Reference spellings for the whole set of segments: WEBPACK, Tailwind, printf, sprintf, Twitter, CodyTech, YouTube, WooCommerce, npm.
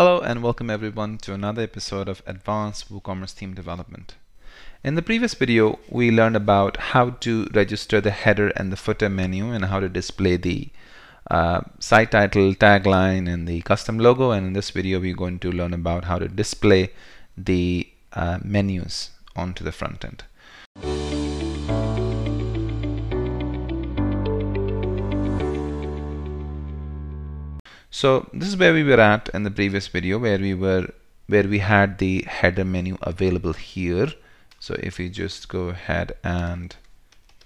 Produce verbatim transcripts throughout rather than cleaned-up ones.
Hello and welcome everyone to another episode of Advanced WooCommerce Theme Development. In the previous video, we learned about how to register the header and the footer menu and how to display the uh, site title, tagline, and the custom logo. And in this video, we're going to learn about how to display the uh, menus onto the front end. So this is where we were at in the previous video, where we were where we had the header menu available here. So if we just go ahead and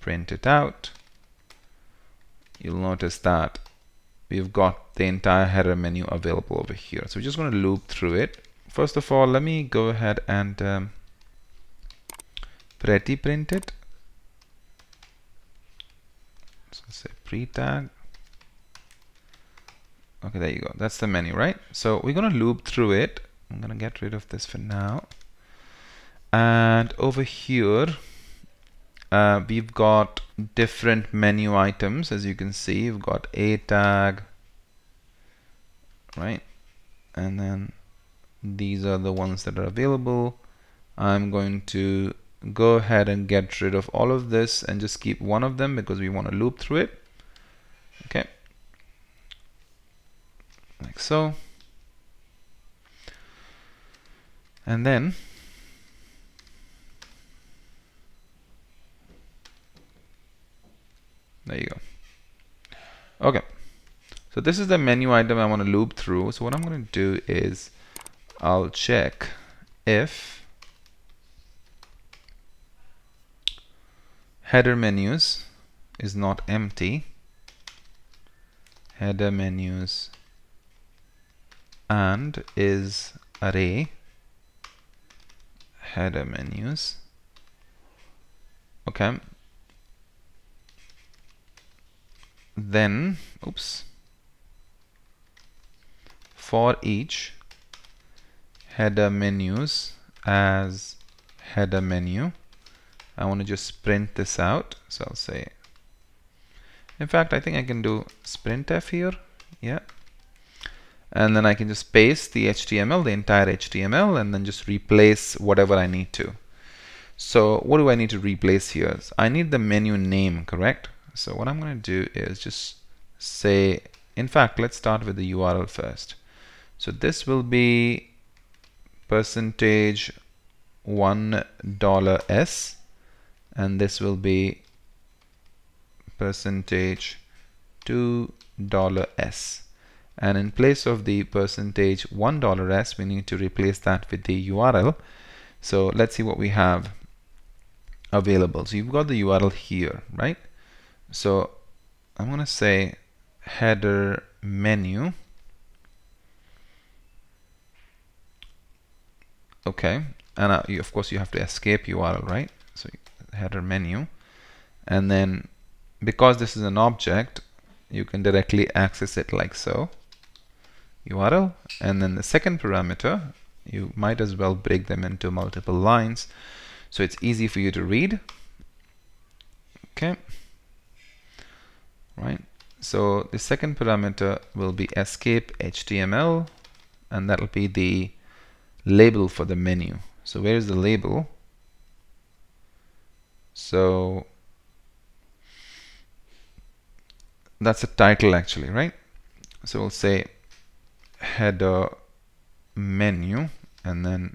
print it out, you'll notice that we've got the entire header menu available over here. So we're just going to loop through it. First of all, let me go ahead and um, pre-print it. So say pre-tag. Okay, there you go. That's the menu, right? So we're going to loop through it. I'm going to get rid of this for now. And over here, uh, we've got different menu items. As you can see, we've got a tag, right? And then these are the ones that are available. I'm going to go ahead and get rid of all of this and just keep one of them because we want to loop through it. Okay. Like so, and then there you go. Okay, so this is the menu item I want to loop through. So what I'm going to do is I'll check if header menus is not empty, header menus and is array header menus. Okay. Then, oops, for each header menus as header menu, I want to just print this out. So I'll say, in fact, I think I can do printf here. Yeah. And then I can just paste the H T M L, the entire H T M L, and then just replace whatever I need to. So what do I need to replace here? So I need the menu name, correct? So what I'm going to do is just say, in fact, let's start with the U R L first. So this will be percentage one dollar s, and this will be percentage two dollar s. And in place of the percentage one dollar s, we need to replace that with the U R L. So let's see what we have available. So you've got the U R L here, right? So I'm going to say header menu. Okay. And uh, you, of course, you have to escape U R L, right? So header menu. And then because this is an object, you can directly access it like so. U R L, and then the second parameter, you might as well break them into multiple lines so it's easy for you to read. Okay, right, so the second parameter will be escape H T M L, and that'll be the label for the menu. So where is the label? So that's a title actually, right? So we'll say header menu and then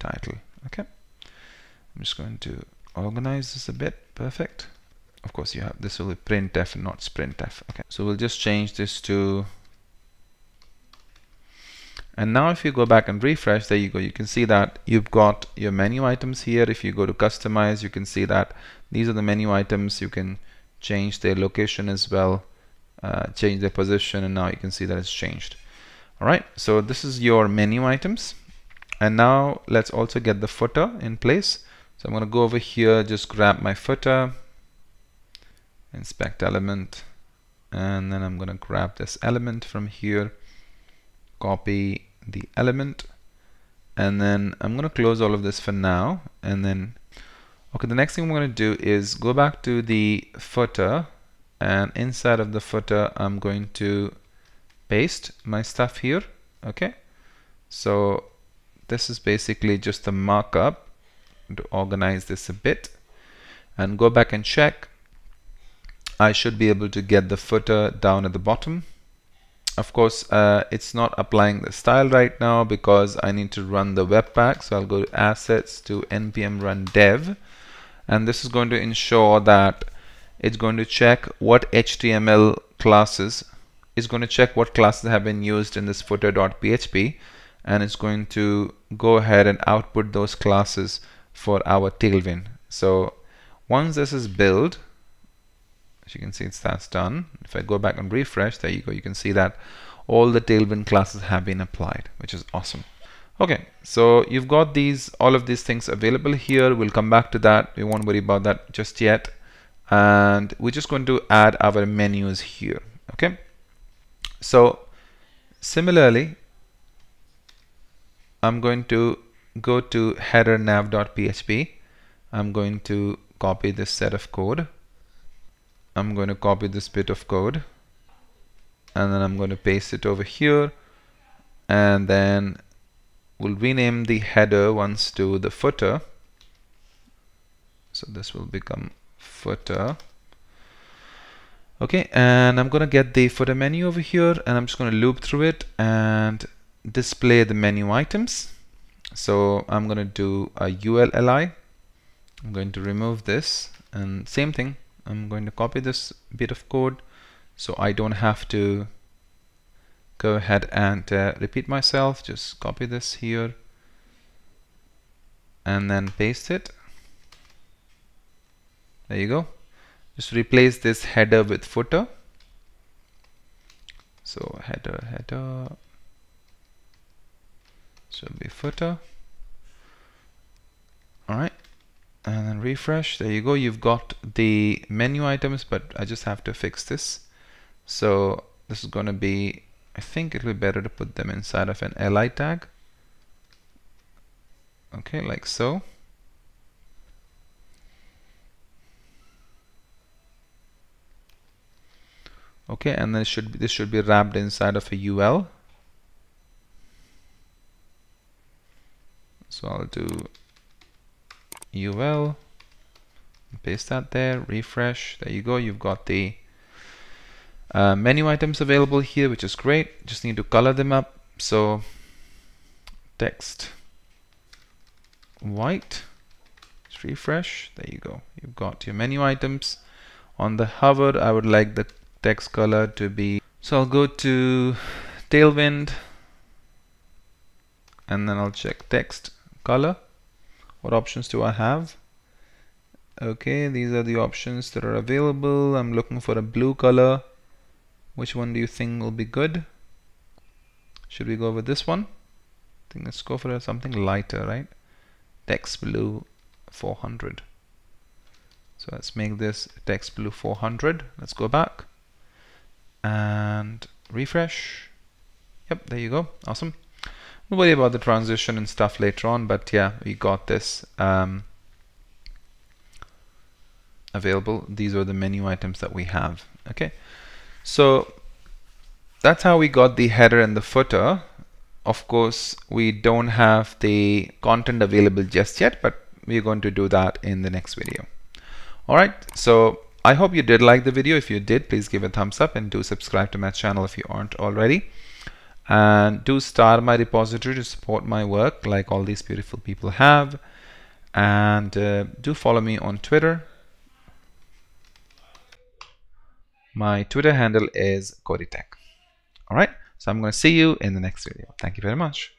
title. Okay, I'm just going to organize this a bit. Perfect. Of course, you have this will be printf, not sprintf. Okay, so we'll just change this to, and now if you go back and refresh, there you go. You can see that you've got your menu items here. If you go to customize, you can see that these are the menu items. You can change their location as well, uh, change their position, and now you can see that it's changed. Alright, so this is your menu items, and now let's also get the footer in place. So I'm going to go over here, just grab my footer, inspect element, and then I'm going to grab this element from here, copy the element, and then I'm going to close all of this for now, and then okay, the next thing I'm going to do is go back to the footer, and inside of the footer I'm going to paste my stuff here. Okay, So this is basically just a markup to organize this a bit, and go back and check. I should be able to get the footer down at the bottom. Of course, uh, it's not applying the style right now because I need to run the webpack. So I'll go to assets, to npm run dev, and this is going to ensure that it's going to check what H T M L classes, it's going to check what classes have been used in this footer.php, and it's going to go ahead and output those classes for our Tailwind. So once this is built, as you can see, it's that's done. If I go back and refresh, there you go. You can see that all the Tailwind classes have been applied, which is awesome. Okay, so you've got these, all of these things available here. We'll come back to that. We won't worry about that just yet. And we're just going to add our menus here. Okay, so similarly, I'm going to go to header nav.php. I'm going to copy this set of code. I'm going to copy this bit of code, and then I'm going to paste it over here, and then we'll rename the header once to the footer. So this will become footer. Okay, and I'm going to get the footer menu over here, and I'm just going to loop through it and display the menu items. So I'm going to do a U L L I. I'm going to remove this, and same thing. I'm going to copy this bit of code so I don't have to go ahead and uh, repeat myself. Just copy this here and then paste it. There you go. Just replace this header with footer. So header, header, should be footer. All right, and then refresh. There you go. You've got the menu items, but I just have to fix this. So this is going to be, I think it will be better to put them inside of an L I tag. Okay, like so. Okay, and then it should be, this should be wrapped inside of a U L. So I'll do U L, paste that there, refresh. There you go. You've got the Uh, menu items available here, which is great. Just need to color them up. So text white, just refresh. There you go. You've got your menu items. On the hover, I would like the text color to be, so I'll go to Tailwind and then I'll check text color. What options do I have? Okay, these are the options that are available. I'm looking for a blue color. Which one do you think will be good? Should we go with this one? I think let's go for something lighter, right? Text blue four hundred. So let's make this text blue four hundred. Let's go back and refresh. Yep, there you go. Awesome. We'll worry about the transition and stuff later on, but yeah, we got this um, available. These are the menu items that we have. Okay. So that's how we got the header and the footer. Of course, we don't have the content available just yet, but we're going to do that in the next video. All right, so I hope you did like the video. If you did, please give a thumbs up and do subscribe to my channel if you aren't already. And do star my repository to support my work like all these beautiful people have. And uh, do follow me on Twitter. My Twitter handle is CodyTech. All right, so I'm going to see you in the next video. Thank you very much.